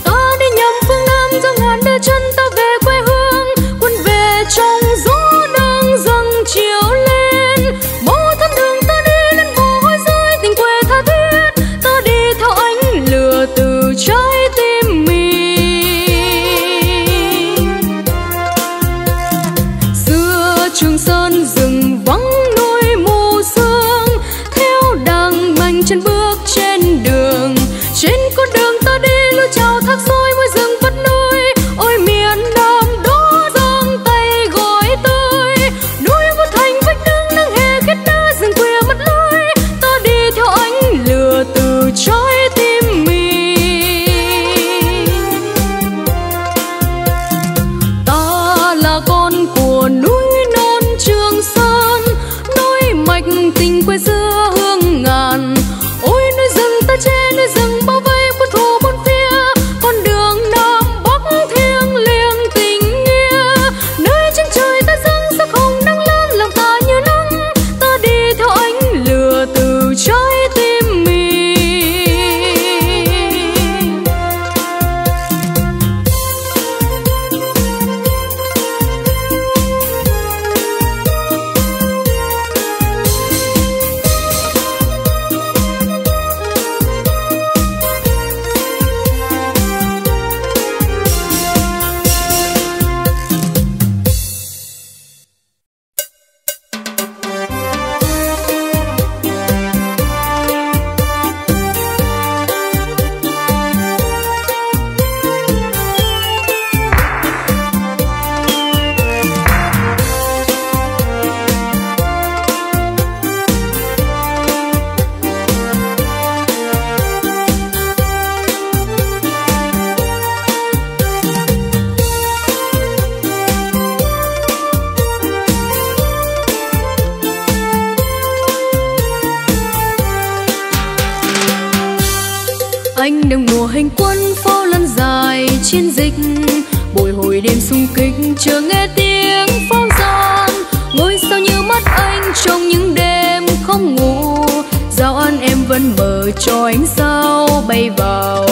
Ta đi nhầm phương Nam, dâng hàn đưa chân ta về quê hương. Quân về trong gió đang dâng chiều lên, mỗi thăm đường ta đi lên mồ hôi rơi tình quê tha thiết. Ta đi theo ánh lửa từ trái tim mình. Xưa Trường Sơn rừng vắng núi mù sương, theo đàng manh chân bước trên đường. Trên con đường ta đi lối chào thác sôi với rừng vắt núi. Ôi miền Nam đó giang tay gọi tôi, núi vút thành vách đứng nắng hè khét nơ rừng quê mất lối. Ta đi theo ánh lửa từ trái tim mình. Ta là con của núi non Trường Sơn, núi mạch tình quê xưa hương ngàn. Ôi núi rừng ta che núi rừng bao vây quân thù bốn phía, con đường Nam Bắc thiêng liêng tình nghĩa. Nơi trên trời ta dâng sắc hồng nắng lớn lòng ta như nắng. Ta đi theo ánh lửa từ trái tim mình. Anh đồng mùa hành quân phao lăn dài chiến dịch, bồi hồi đêm xung kích chờ nghe tiếng pháo giòn. Ngôi sao như mắt anh trong những đêm không ngủ, giao ăn em vẫn mở cho ánh sao bay vào.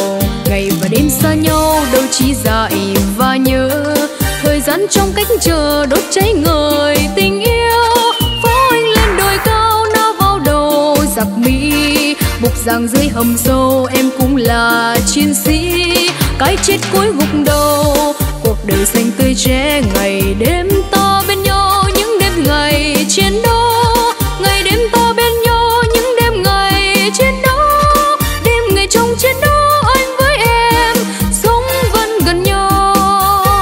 Ngày và đêm xa nhau đâu chỉ dại và nhớ, thời gian trong cách chờ đốt cháy người tình yêu. Pháo anh lên đồi cao lao vào đầu giặc Mỹ, bục giang dưới hầm sâu em cũng là chiến sĩ. Cái chết cuối gục đầu, cuộc đời xanh tươi trẻ, ngày đêm ta bên nhau những đêm ngày chiến đấu. Ngày đêm ta bên nhau những đêm ngày chiến đấu, đêm ngày trong chiến đấu anh với em sống vẫn gần nhau.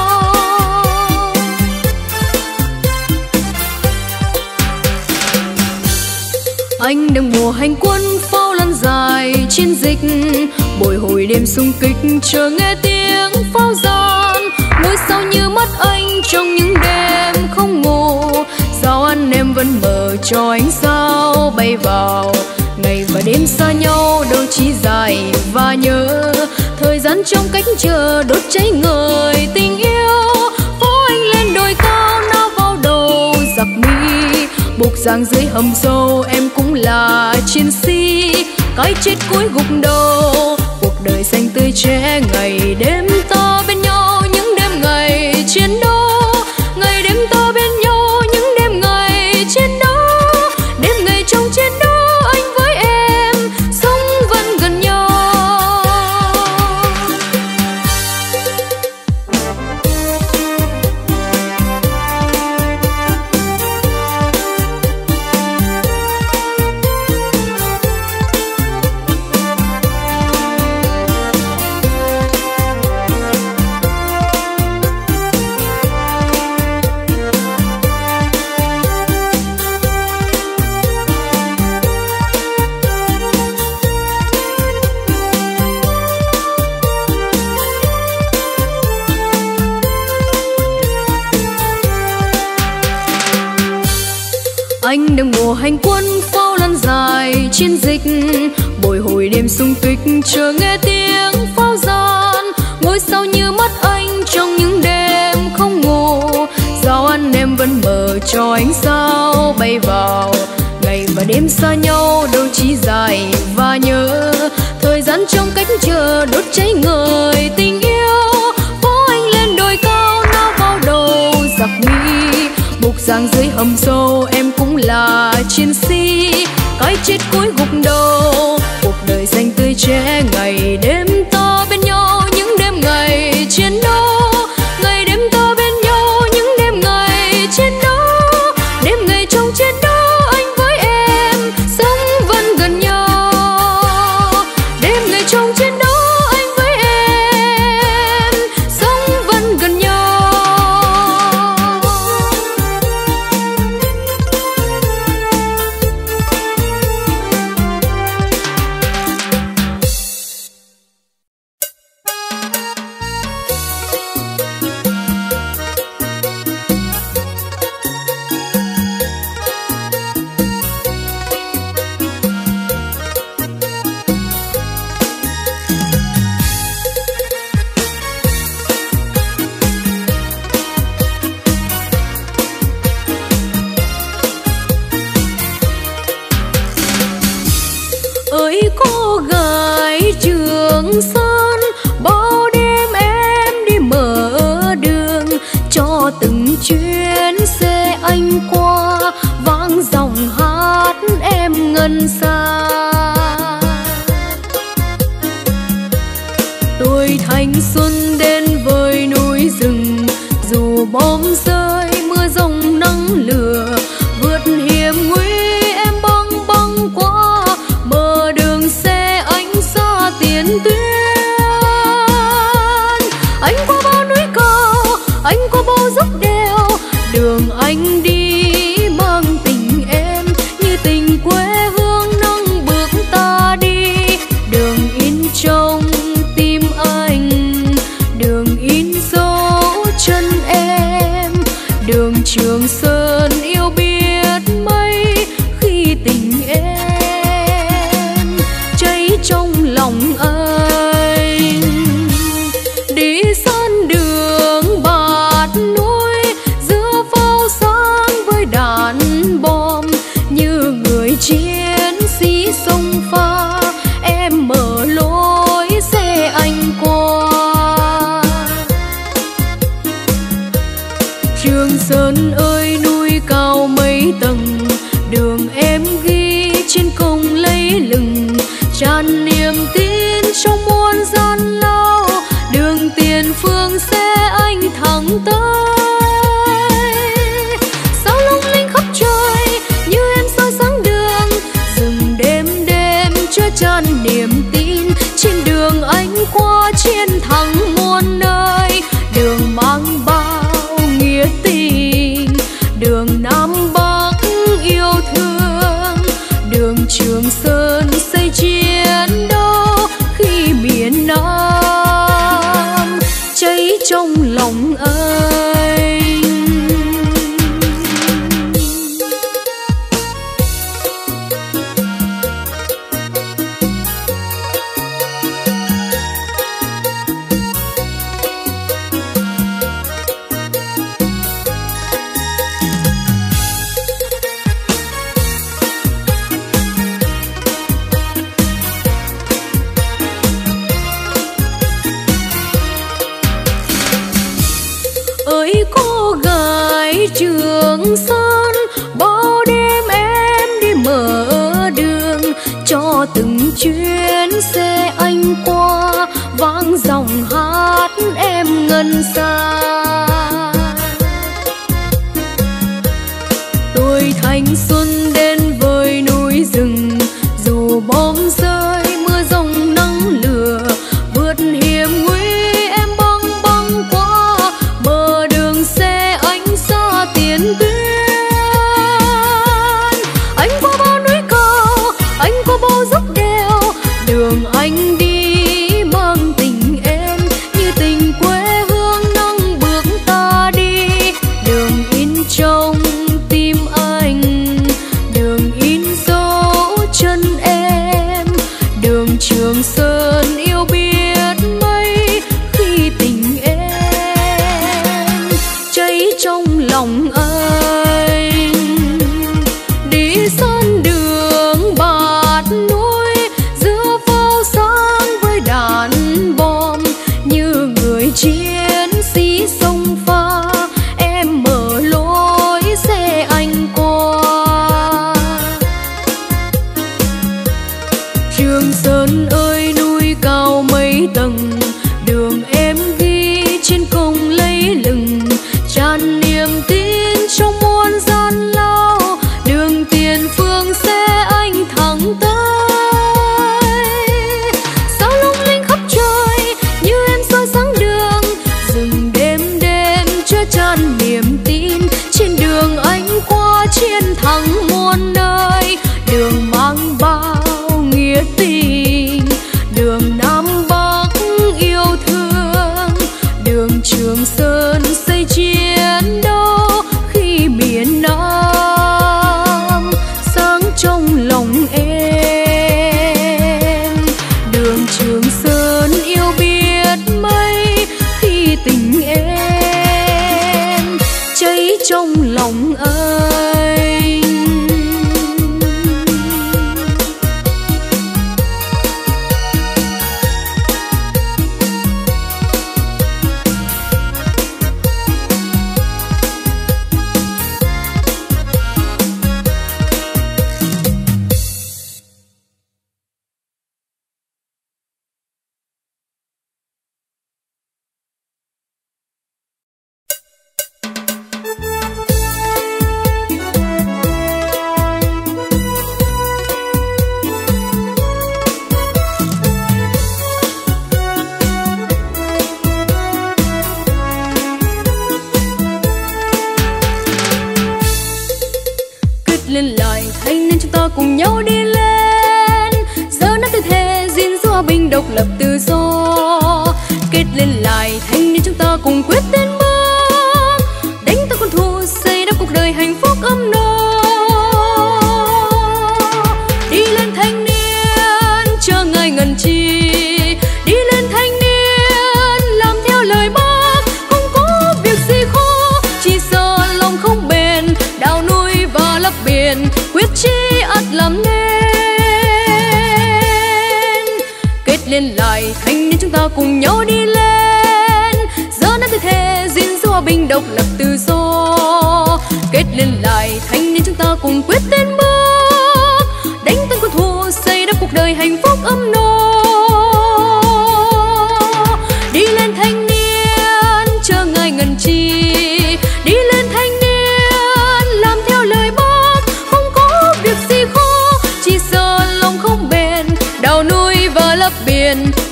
Anh đang mùa hành quân phao lăn dài chiến dịch, bồi hồi đêm xung kích chờ nghe tiếng pháo giòn. Ngôi sao như mắt anh trong những đêm không ngủ, giao ăn em vẫn mở cho ánh sao bay vào. Ngày và đêm xa nhau đâu chỉ dài và nhớ, thời gian trong cách chờ đốt cháy người tình yêu. Phố anh lên đồi cao nao vào đầu giặc Mỹ, buộc giang dưới hầm sâu em cũng là chiến sĩ. Cái chết cuối gục đầu, cuộc đời xanh tươi trẻ, ngày đêm ta bên nhau những đêm ngày chiến đấu. Ngày đêm ta bên nhau những đêm ngày chiến đấu, đêm ngày trong chiến đấu. Anh đang mùa hành quân pháo lan dài chiến dịch, bồi hồi đêm xung kích chờ nghe tiếng pháo giòn. Ngôi sao như mắt anh trong những đêm không ngủ, giao ăn em vẫn mở cho ánh sao bay vào. Ngày và đêm xa nhau đâu chỉ dài và nhớ, thời gian trong cách chờ đốt cháy người tình yêu. Phố anh lên đồi cao nao vào đầu giặc Mỹ, buộc giang dưới hầm sâu em cũng là chiến sĩ. Cái chết cuối gục đầu, cuộc đời xanh tươi trẻ, ngày đêm ta bên nhau những đêm ngày chiến đấu. Ngày đêm ta bên nhau những đêm ngày chiến đấu, đêm ngày trong chiến đấu anh với em sống vẫn gần nhau. Đêm ngày trong chiến đấu anh với em sống vẫn gần nhau. Trường Sơn xây chi chuyến xe anh qua vang dòng hát em ngân xa. Tuổi thanh xuân đến với núi rừng, dù bom rơi mưa rông nắng lửa, vượt hiểm nguy em băng băng qua bờ đường xe anh xa tiến tuyến. Anh qua bao núi cao, anh qua bao dốc đèo, đường anh đi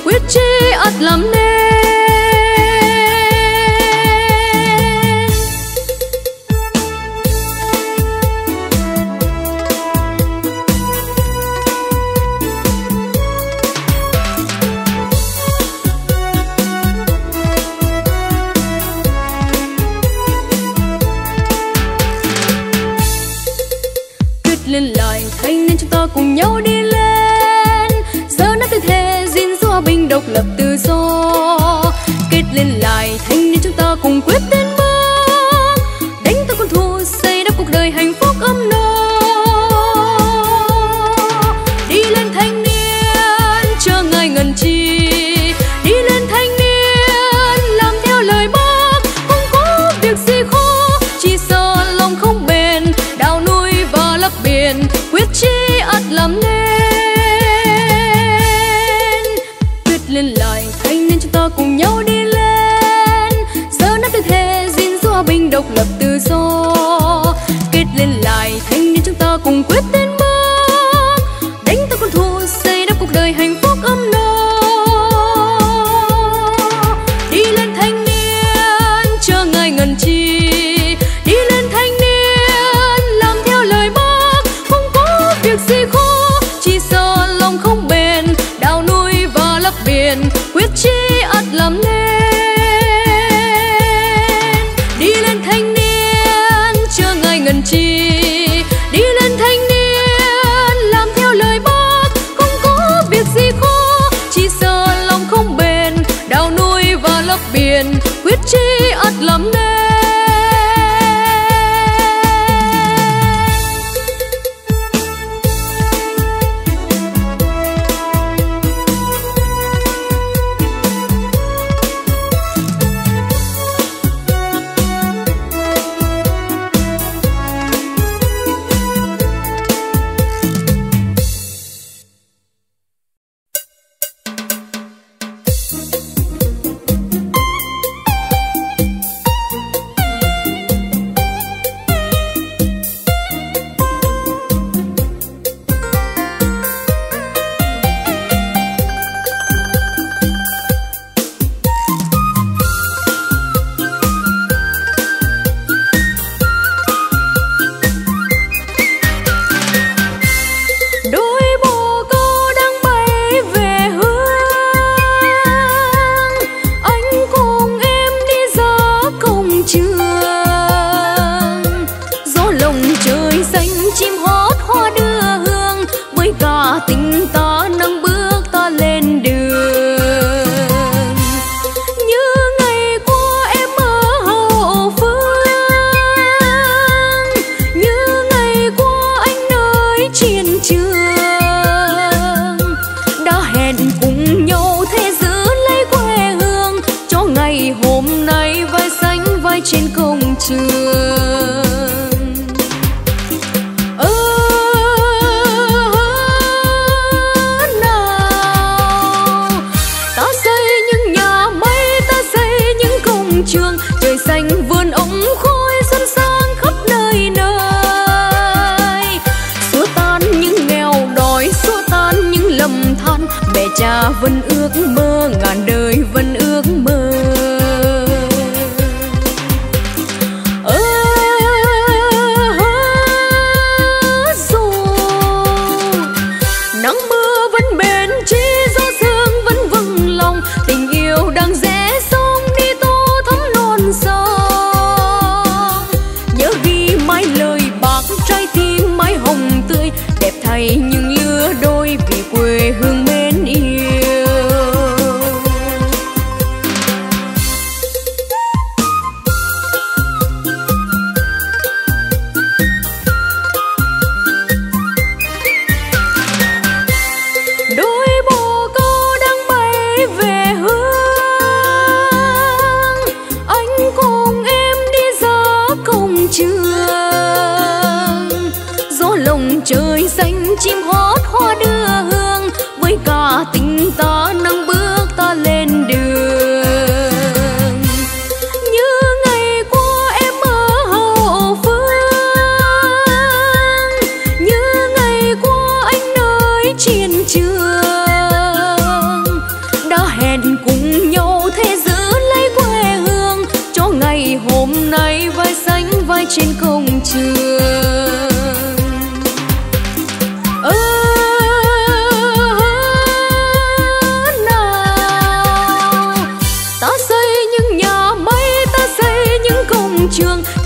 quyết chí ắt làm nên. vẫn ước mơ, ngàn đời vẫn ước mơ. Ơ dù nắng mưa vẫn bền chi, gió sương vẫn vững lòng, tình yêu đang rẽ sông đi tô thắm non son. Nhớ ghi mãi lời bạc trái tim mãi hồng tươi, đẹp thay những lứa đôi vì quê hương mến yêu. Đôi bồ câu đang bay về hướng, anh cùng em đi giữa công trường. Gió lồng trời xanh chim hót hoa đưa hương, với cả tình ta nâng bước ta lên đường. Như ngày qua em ở hậu phương, như ngày qua anh nơi chiến trường. Đã hẹn cùng nhau thế giữ lấy quê hương, cho ngày hôm nay vai sánh vai trên công trường.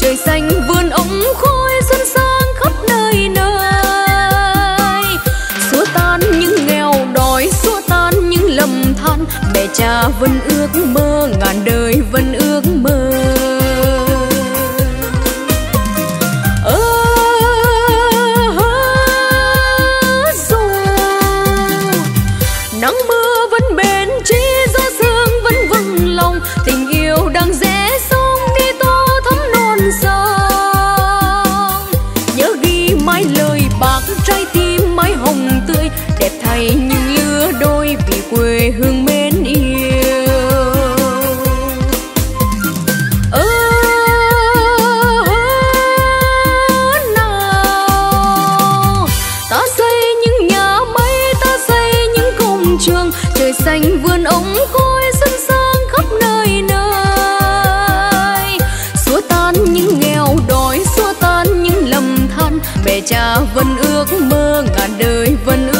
Trời xanh vườn ống khói xuân sang khắp nơi nơi, xua tan những nghèo đói, xua tan những lầm than. Mẹ cha vẫn ước mơ, ngàn đời vẫn ước mơ. Ơ dù nắng mưa vẫn bền chi, gió sương vẫn vững lòng, tình yêu đang rẽ. Nhớ ghi mãi lời bạc trái tim mãi hồng tươi, đẹp thay những lứa đôi vì quê hương mến yêu. Ơ nào ta xây những nhà máy, ta xây những công trường, trời xanh vườn ống khói xuân sang khắp nơi nơi, xua tan những nghèo đói, xua tan những lầm than. Mẹ cha vẫn ước mơ, ngàn đời vẫn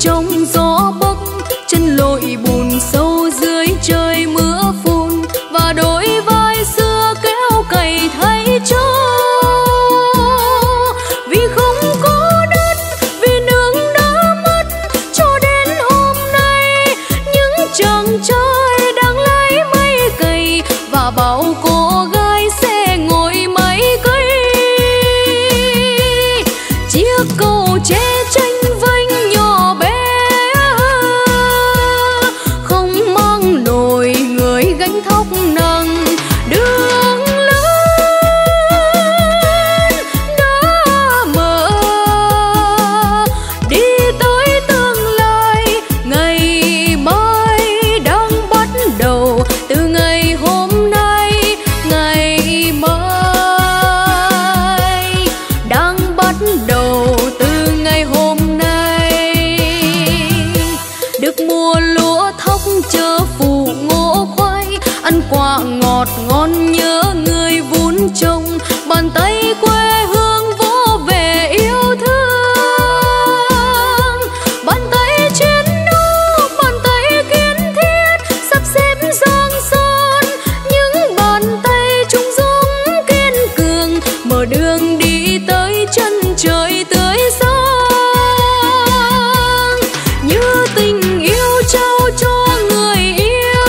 trong gió bấc, chân lội bùn sâu dưới trời mưa phùn, và đôi vai xưa kéo cày thay cho. Vì không có đất, vì nương đã mất, cho đến hôm nay những chàng trai đang lái máy cày và bao cô gái sẽ ngồi máy cày. Chiếc cầu tre tranh vênh nhỏ bé không mang nổi người gánh thóc nặng, đường lớn đã mở đi tới tương lai. Ngày mai đang bắt đầu từ ngày hôm nay, ngày mai đang bắt đầu từ ngày hôm nay. Được mua lúa thóc chớ phụ ngô khoai, ăn quả ngọt ngon nhớ người vun trồng, bàn tay quê hương vỗ về yêu thương. Bàn tay chiến đấu, bàn tay kiến thiết sắp xếp giang son, những bàn tay trung dũng kiên cường mở đường đi tới chân trời tươi sáng. Như tình yêu trao cho người yêu,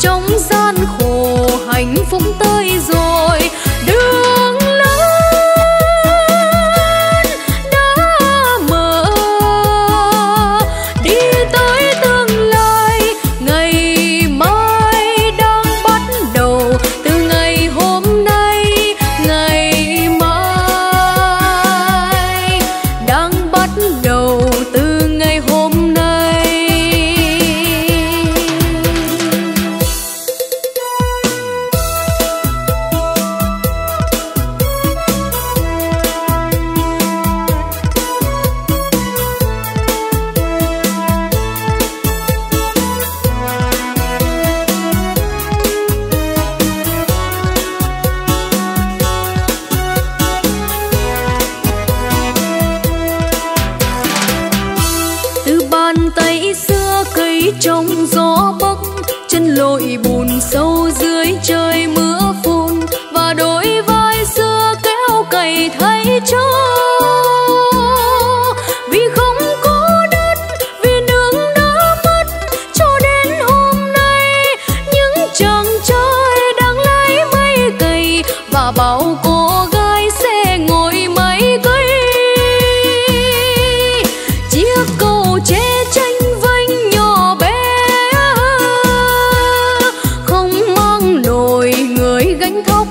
trong gian khổ hạnh phúc tới rồi. Đường lớn đã mở đi tới tương lai. Ngày mai đang bắt đầu từ ngày hôm nay, ngày mai đang bắt đầu từ ngày hôm nay. Từ bàn tay xưa cấy trong gió bấc, chân lội bùn sâu dưới trời mưa phùn, và đôi vai xưa kéo cày thay cho. Vì không có đất, vì nương đã mất, cho đến hôm nay những chàng trai đang lái máy cày và bao cô gái sẽ ngồi máy cày. Chiếc cầu tre tranh vênh nhỏ bé không mang nổi người gánh thóc